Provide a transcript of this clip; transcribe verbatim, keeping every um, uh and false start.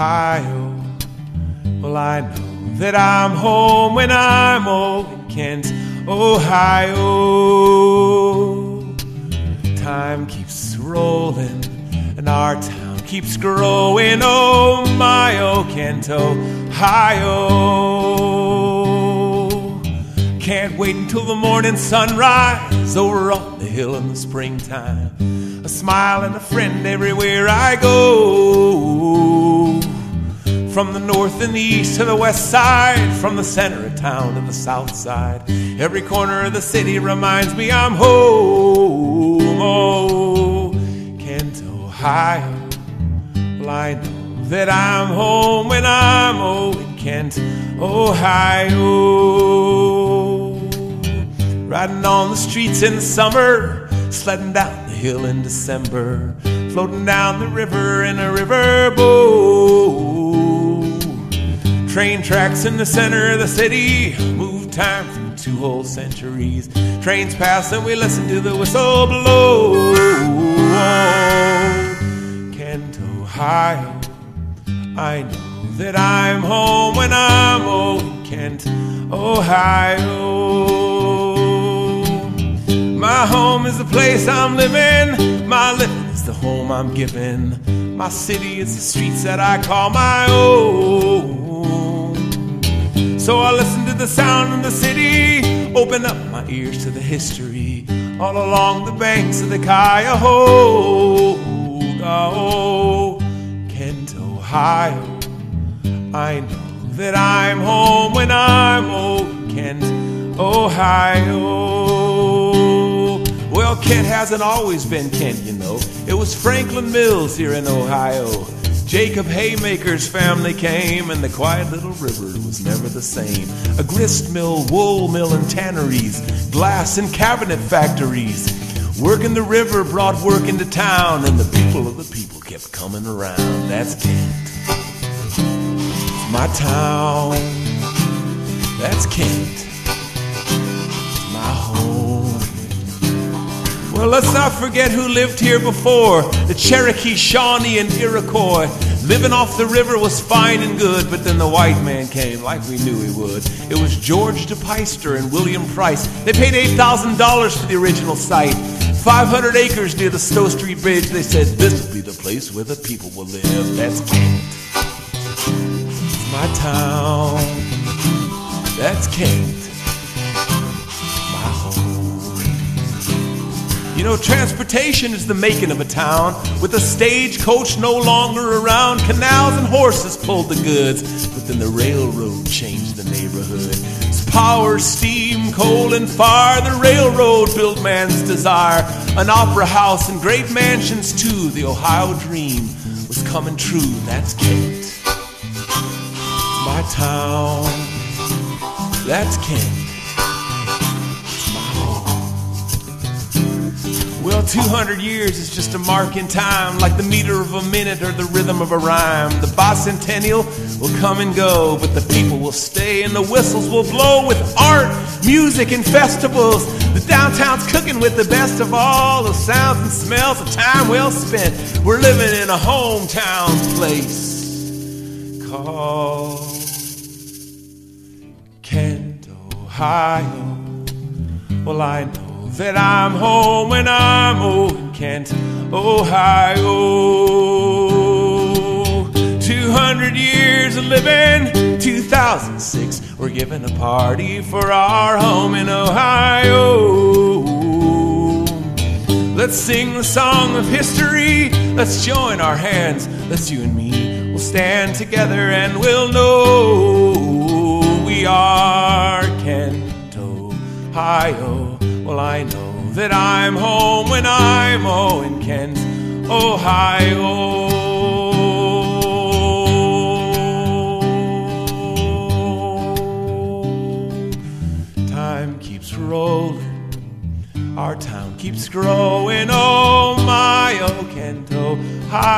Ohio. Well, I know that I'm home when I'm old in Kent, Ohio. Time keeps rolling and our town keeps growing, oh my, oh Kent, Ohio. Can't wait until the morning sunrise over on the hill in the springtime. A smile and a friend everywhere I go. From the north and the east to the west side, from the center of town to the south side, every corner of the city reminds me I'm home. Oh, Kent, Ohio. Well, I know that I'm home when I'm old in Kent, Ohio. Riding on the streets in the summer, sledding down the hill in December, floating down the river in a river boat. Train tracks in the center of the city move time through two whole centuries. Trains pass and we listen to the whistle blow. Kent, Ohio, I know that I'm home when I'm old in Kent, Ohio. My home is the place I'm living, my living is the home I'm giving. My city is the streets that I call my own. So I listen to the sound of the city, open up my ears to the history, all along the banks of the Cuyahoga. Oh, Kent, Ohio, I know that I'm home when I'm old, Kent, Ohio. Well, Kent hasn't always been Kent, you know. It was Franklin Mills here in Ohio. Jacob Haymaker's family came, and the quiet little river was never the same. A grist mill, wool mill, and tanneries, glass and cabinet factories. Working the river brought work into town, and the people of the people kept coming around. That's Kent, it's my town. That's Kent, it's my home. Well, let's not forget who lived here before. The Cherokee, Shawnee, and Iroquois. Living off the river was fine and good, but then the white man came like we knew he would. It was George DePyster and William Price. They paid eight thousand dollars for the original site. five hundred acres near the Stowe Street Bridge. They said, this will be the place where the people will live. That's Kent, it's my town. That's Kent, my home. You know, transportation is the making of a town. With a stagecoach no longer around, canals and horses pulled the goods. But then the railroad changed the neighborhood. It's power, steam, coal, and fire. The railroad built man's desire. An opera house and great mansions too. The Ohio dream was coming true. That's Kent, my town. That's Kent. Well, two hundred years is just a mark in time, like the meter of a minute or the rhythm of a rhyme. The bicentennial will come and go, but the people will stay and the whistles will blow with art, music, and festivals. The downtown's cooking with the best of all the sounds and smells of time well spent. We're living in a hometown place called Kent, Ohio. Well, I know that I'm home when I'm old in Kent, Ohio. two hundred years of living, two thousand six, we're giving a party for our home in Ohio. Let's sing the song of history, let's join our hands, let's you and me, we'll stand together and we'll know we are Kent, Ohio. Well, I know that I'm home when I'm oh in Kent, Ohio. Time keeps rolling, our town keeps growing, oh my, oh Kent, Ohio.